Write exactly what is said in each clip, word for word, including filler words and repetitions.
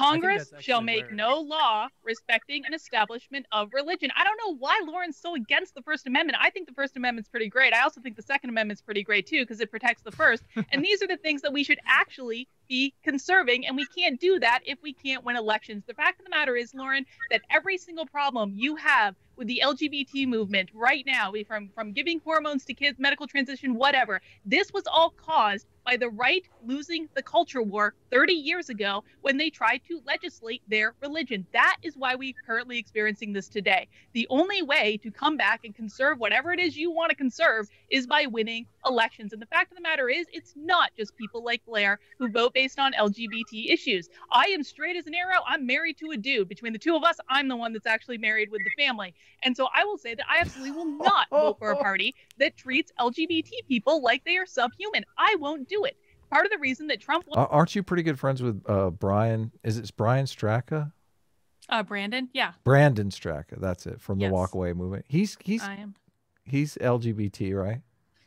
Congress shall make weird. no law respecting an establishment of religion. I don't know why Lauren's so against the First Amendment. I think the First Amendment's pretty great. I also think the Second Amendment's pretty great, too, because it protects the First. And these are the things that we should actually be conserving. And we can't do that if we can't win elections. The fact of the matter is, Lauren, that every single problem you have with the L G B T movement right now, we from, from giving hormones to kids, medical transition, whatever, this was all caused by the right losing the culture war thirty years ago when they tried to legislate their religion. That is why we're currently experiencing this today. The only way to come back and conserve whatever it is you want to conserve is by winning elections. And the fact of the matter is, it's not just people like Blaire who vote based on L G B T issues. I am straight as an arrow. I'm married to a dude. Between the two of us, I'm the one that's actually married with the family. And so I will say that I absolutely will not vote for a party that treats L G B T people like they are subhuman. I won't do Do it. Part of the reason that Trump uh, aren't you pretty good friends with uh Brian is it's Brian Straka? Uh Brandon, yeah. Brandon Straka, that's it, from yes. the Walk Away movement. He's he's I am. He's L G B T, right?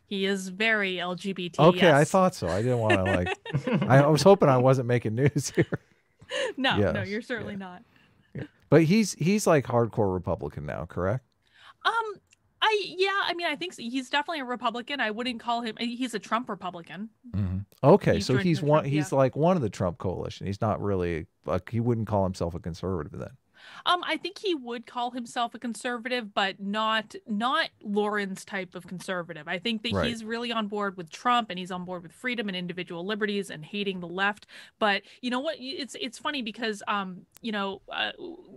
He is very L G B T. Okay, yes. I thought so. I didn't want to like I was hoping I wasn't making news here. No, yes, no, you're certainly yeah. not. Yeah. But he's he's like hardcore Republican now, correct? Um I, yeah, I mean, I think so. He's definitely a Republican. I wouldn't call him. He's a Trump Republican. Mm-hmm. Okay, he's so he's one. Trump, he's yeah. like one of the Trump coalition. He's not really like he wouldn't call himself a conservative then. Um, I think he would call himself a conservative, but not not Lauren's type of conservative. I think that right. he's really on board with Trump, and he's on board with freedom and individual liberties and hating the left. But you know what? It's it's funny because um, you know, uh,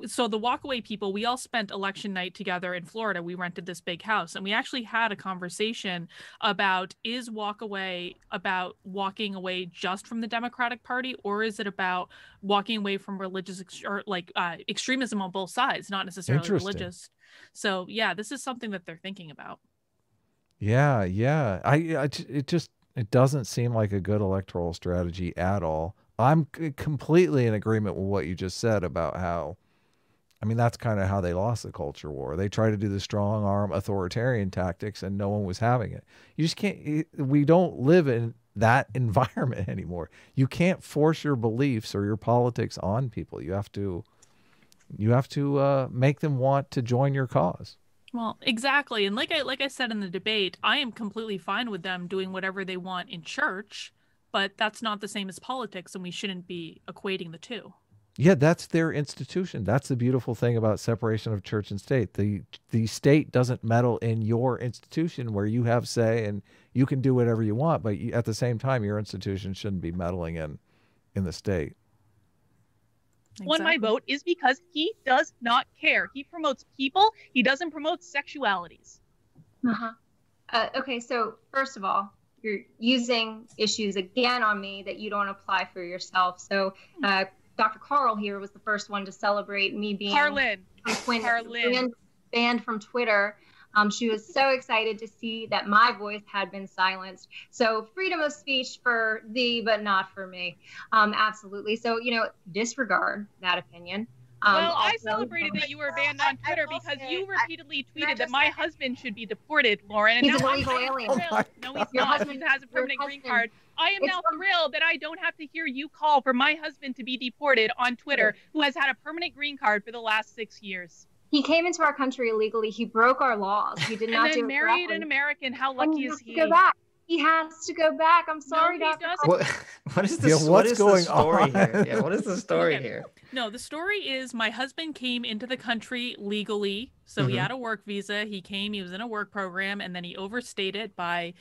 so the Walkaway people, we all spent election night together in Florida. We rented this big house, and we actually had a conversation about, is Walkaway about walking away just from the Democratic Party, or is it about walking away from religious ex or like uh, extreme extremism on both sides, not necessarily religious. So yeah, this is something that they're thinking about. Yeah, yeah. I, I it just it doesn't seem like a good electoral strategy at all. I'm completely in agreement with what you just said about how, I mean, that's kind of how they lost the culture war. They tried to do the strong arm authoritarian tactics, and no one was having it. You just can't. We don't live in that environment anymore. You can't force your beliefs or your politics on people. You have to. You have to uh, make them want to join your cause. Well, exactly. And like I like I said in the debate, I am completely fine with them doing whatever they want in church, but that's not the same as politics, and we shouldn't be equating the two. Yeah, that's their institution. That's the beautiful thing about separation of church and state. The, the state doesn't meddle in your institution where you have say, and you can do whatever you want, but you, at the same time, your institution shouldn't be meddling in, in the state. Exactly. Won my vote is because he does not care. He promotes people. He doesn't promote sexualities. Uh-huh. Uh, okay, so first of all, you're using issues again on me that you don't apply for yourself. So uh, Doctor Karl here was the first one to celebrate me being Karlyn. Banned, banned from Twitter. Um, she was so excited to see that my voice had been silenced. So freedom of speech for thee, but not for me. Um, absolutely. So, you know, disregard that opinion. Um, well, also, I celebrated that you were banned well, on Twitter because say, you repeatedly I, tweeted that my say, husband should be deported, Lauren. And he's now I'm alien. Oh no, he's your not. Husband, he has a permanent green husband. Card. I am it's now thrilled that I don't have to hear you call for my husband to be deported on Twitter, who has had a permanent green card for the last six years. He came into our country illegally. He broke our laws. He did not do it correctly. And then married an American. How lucky is he? He has to go back. He has to go back. I'm sorry, Doctor What, what is this? Yeah, what is going the story on? Here? Yeah, what is the story okay. here? No, the story is my husband came into the country legally. So mm-hmm. he had a work visa. He came. He was in a work program, and then he overstayed it by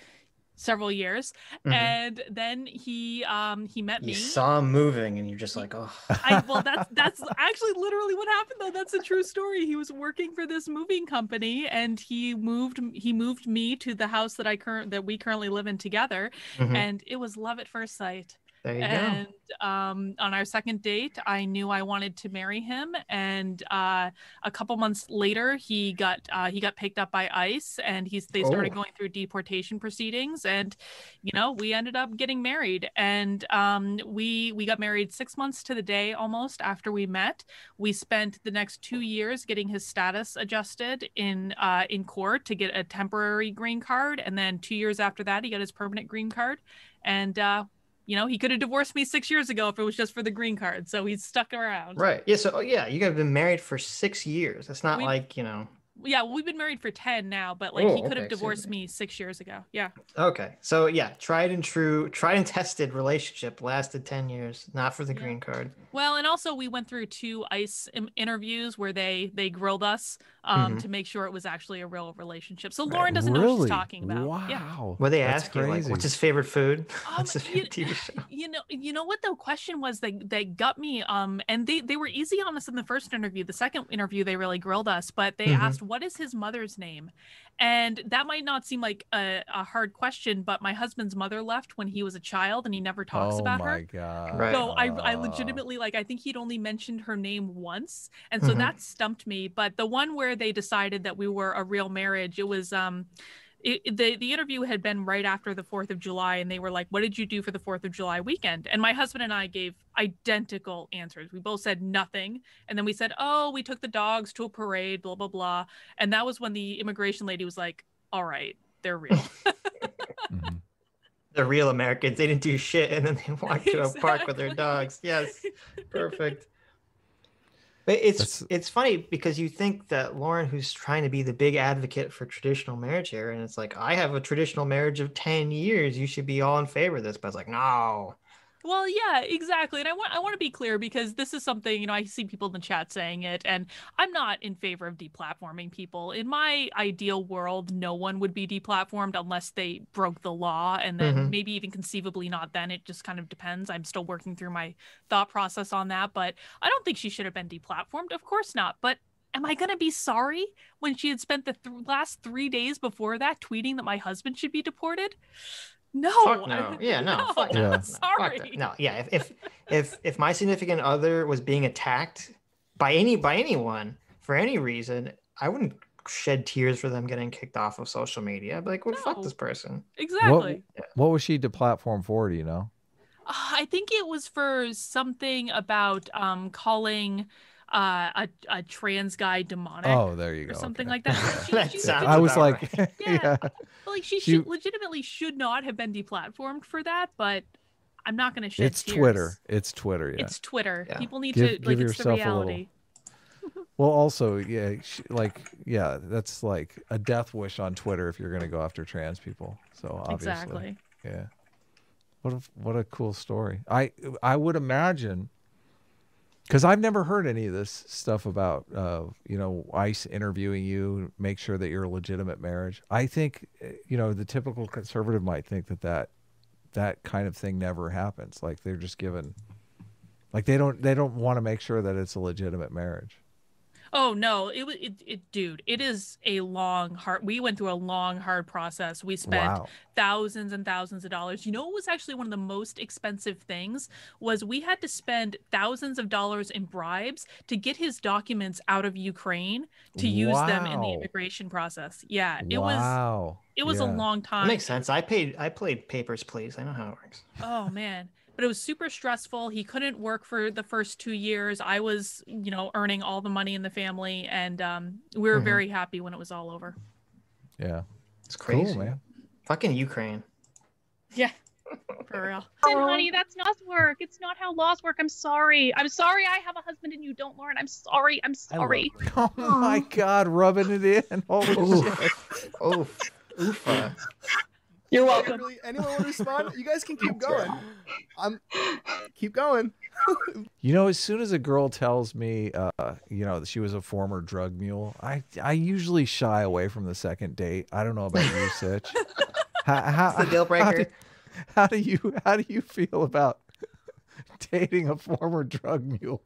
several years, mm-hmm. and then he um he met me. You saw him moving, and you're just like, oh. I, well, that's that's actually literally what happened, though. That's a true story. He was working for this moving company, and he moved he moved me to the house that I current that we currently live in together, mm-hmm. and it was love at first sight. There you and, go. Um, on our second date, I knew I wanted to marry him, and uh, a couple months later, he got uh, he got picked up by ICE, and he's they started oh. going through deportation proceedings, and you know we ended up getting married, and um, we we got married six months to the day almost after we met. We spent the next two years getting his status adjusted in uh, in court to get a temporary green card, and then two years after that, he got his permanent green card, and. Uh, you know, he could have divorced me six years ago if it was just for the green card. So he's stuck around. Right. Yeah. So, yeah, you guys have been married for six years. That's not we, like, you know. Yeah. We've been married for ten now, but like oh, he could okay, have divorced me six years ago. Yeah. Okay. So, yeah. Tried and true, tried and tested relationship lasted ten years, not for the yeah. green card. Well, and also we went through two ICE interviews where they, they grilled us um, mm-hmm. to make sure it was actually a real relationship. So Lauren doesn't really? know what she's talking about. Wow. Yeah. Well, they asked you, like, what's his favorite food? Um, what's the favorite you, T V show? You know, you know what the question was? They, they got me. Um, and they, they were easy on us in the first interview. The second interview, they really grilled us, but they mm-hmm. asked, what is his mother's name? And that might not seem like a, a hard question, but my husband's mother left when he was a child and he never talks oh about her. Oh my God. Right. So I, I legitimately, like, I think he'd only mentioned her name once. And so mm-hmm. that stumped me. But the one where they decided that we were a real marriage, it was, um, It, the the interview had been right after the fourth of July, and they were like, what did you do for the fourth of July weekend? And my husband and I gave identical answers. We both said nothing. And then we said, oh, we took the dogs to a parade, blah, blah, blah. And that was when the immigration lady was like, all right, they're real. mm-hmm. They're real Americans. They didn't do shit. And then they walked exactly. to a park with their dogs. Yes. Perfect. It's That's... it's funny because you think that Lauren, who's trying to be the big advocate for traditional marriage here, and it's like, I have a traditional marriage of ten years. You should be all in favor of this. But it's like, no. Well, yeah, exactly. And I want I want to be clear, because this is something, you know, I see people in the chat saying it, and I'm not in favor of deplatforming people. In my ideal world, no one would be deplatformed unless they broke the law, and then mm-hmm. maybe even conceivably not then. It just kind of depends. I'm still working through my thought process on that, but I don't think she should have been deplatformed. Of course not. But am I going to be sorry when she had spent the th- last three days before that tweeting that my husband should be deported? No. Fuck no. Yeah, no. no, fuck no. Yeah. Sorry. Fuck no. Yeah. If, if if if my significant other was being attacked by any by anyone for any reason, I wouldn't shed tears for them getting kicked off of social media. I'd be like, well, no. fuck this person. Exactly. What, what was she to platform for? Do you know? Uh, I think it was for something about um calling uh a, a trans guy demonic oh there you go or something okay. like that, she, that she sounds I was like right. yeah, yeah. like she, she should, legitimately should not have been deplatformed for that, but I'm not gonna shit it's tears. Twitter it's Twitter yeah. it's Twitter yeah. people need give, to give like it's the reality. Well, also yeah she, like yeah that's like a death wish on Twitter if you're gonna go after trans people, so obviously exactly yeah what a, what a cool story. I I would imagine, because I've never heard any of this stuff about, uh, you know, ICE interviewing you, make sure that you're a legitimate marriage. I think, you know, the typical conservative might think that that, that kind of thing never happens. Like they're just given, like they don't, they don't want to make sure that it's a legitimate marriage. Oh no, it was, it, it, dude, it is a long, hard, we went through a long, hard process. We spent wow. thousands and thousands of dollars. You know, it was actually one of the most expensive things was we had to spend thousands of dollars in bribes to get his documents out of Ukraine to use wow. them in the immigration process. Yeah, it wow. was, it was yeah. a long time. That makes sense. I paid, I played Papers, Please. I know how it works. Oh man. But it was super stressful. He couldn't work for the first two years. I was, you know, earning all the money in the family, and um, we were mm-hmm. very happy when it was all over. Yeah, it's crazy, cool, man. Fucking Ukraine. Yeah, for real. Listen, honey, that's not work. It's not how laws work. I'm sorry. I'm sorry. I have a husband and you don't, Lauren. I'm sorry. I'm sorry. Oh my God, rubbing it in. Holy shit. Oh, oof. Uh. You're welcome. Really, anyone want to respond? You guys can keep going. I'm keep going. You know, as soon as a girl tells me, uh, you know, that she was a former drug mule, I I usually shy away from the second date. I don't know about you, Sitch. How, how, it's the deal breaker. How do, how do you how do you feel about dating a former drug mule?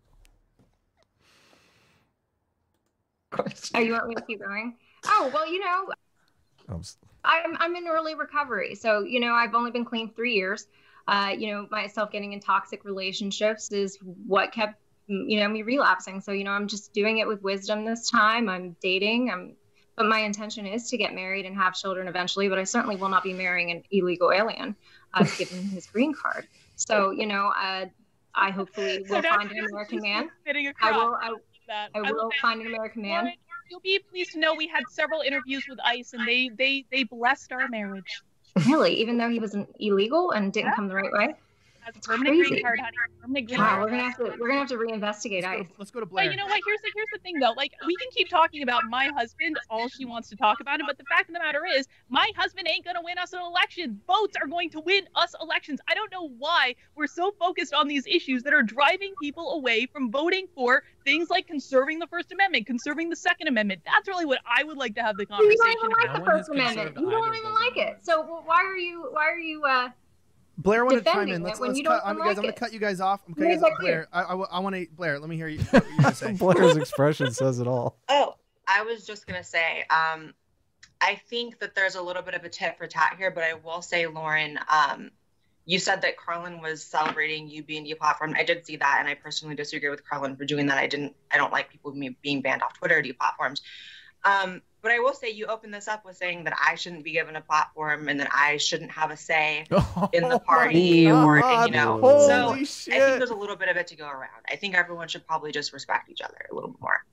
Are you want me to keep going? Oh well, you know. I'm. I'm I'm in early recovery, so you know I've only been clean three years. Uh, you know, myself getting in toxic relationships is what kept you know me relapsing. So you know I'm just doing it with wisdom this time. I'm dating. I'm, but my intention is to get married and have children eventually. But I certainly will not be marrying an illegal alien, uh, given his green card. So you know, uh, I hopefully will find an American man. I will. I, I, I will find an American man. You'll be pleased to know we had several interviews with ICE, and they they they blessed our marriage. Really? Even though he was an illegal and didn't yeah. come the right way? has a permanent green card, honey. Permanent green wow, card. We're gonna have to we're gonna have to reinvestigate ICE. Let's go to Blaire. But you know what? Here's the here's the thing though. Like, we can keep talking about my husband all she wants to talk about him, but the fact of the matter is, my husband ain't gonna win us an election. Votes are going to win us elections. I don't know why we're so focused on these issues that are driving people away from voting for things like conserving the First Amendment, conserving the Second Amendment. That's really what I would like to have the conversation about. You don't even like the First Amendment. You don't even like it. So well, why are you why are you uh Blaire wanted to chime in. Let's, let's cut, I'm, like guys, I'm gonna cut you guys off. I'm cutting you guys off. Blaire, I, I, I want to. Blaire, let me hear you. What you say. Blaire's expression says it all. Oh, I was just gonna say, um, I think that there's a little bit of a tit for tat here, but I will say, Lauren, um, you said that Karlyn was celebrating you being deplatformed. I did see that, and I personally disagree with Karlyn for doing that. I didn't. I don't like people being banned off Twitter, deplatformed. Um, but I will say, you opened this up with saying that I shouldn't be given a platform and that I shouldn't have a say oh, in the party or, you know, Holy so shit. I think there's a little bit of it to go around. I think everyone should probably just respect each other a little more.